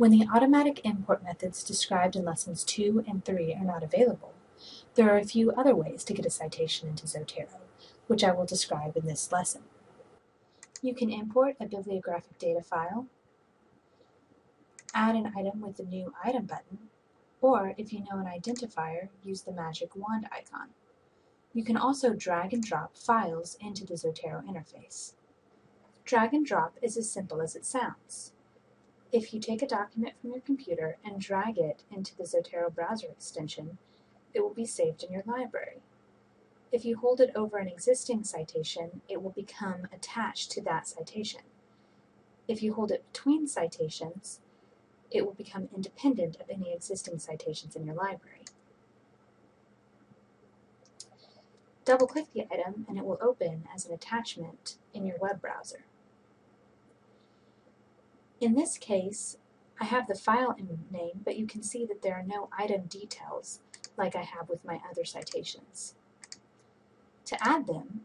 When the automatic import methods described in Lessons 2 and 3 are not available, there are a few other ways to get a citation into Zotero, which I will describe in this lesson. You can import a bibliographic data file, add an item with the New Item button, or if you know an identifier, use the magic wand icon. You can also drag and drop files into the Zotero interface. Drag and drop is as simple as it sounds. If you take a document from your computer and drag it into the Zotero browser extension, it will be saved in your library. If you hold it over an existing citation, it will become attached to that citation. If you hold it between citations, it will become independent of any existing citations in your library. Double-click the item and it will open as an attachment in your web browser. In this case, I have the file name, but you can see that there are no item details like I have with my other citations. To add them,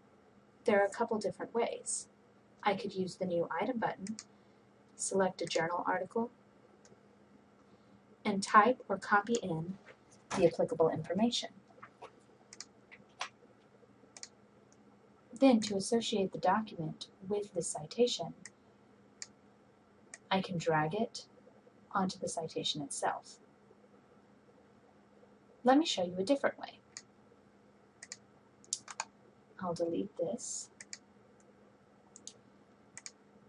there are a couple different ways. I could use the New Item button, select a journal article, and type or copy in the applicable information. Then, to associate the document with the citation, I can drag it onto the citation itself. Let me show you a different way. I'll delete this.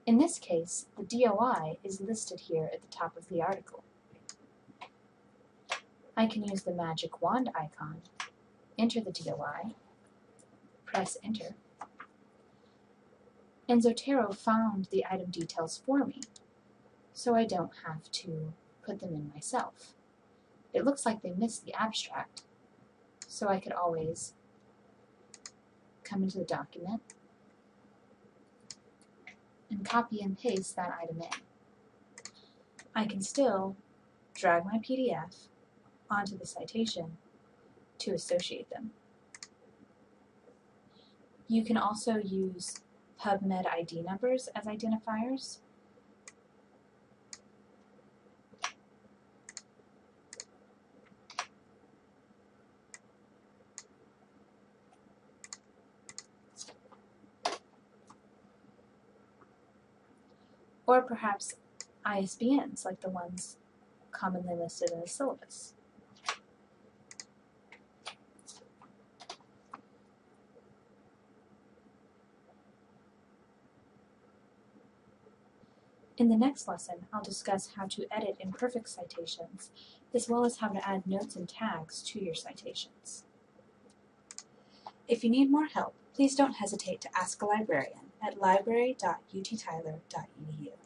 In this case, the DOI is listed here at the top of the article. I can use the magic wand icon, enter the DOI, press enter, and Zotero found the item details for me, so I don't have to put them in myself. It looks like they missed the abstract, so I could always come into the document and copy and paste that item in. I can still drag my PDF onto the citation to associate them. You can also use PubMed ID numbers as identifiers. Or perhaps ISBNs, like the ones commonly listed in the syllabus. In the next lesson, I'll discuss how to edit imperfect citations, as well as how to add notes and tags to your citations. If you need more help, please don't hesitate to ask a librarian at library.uttyler.edu.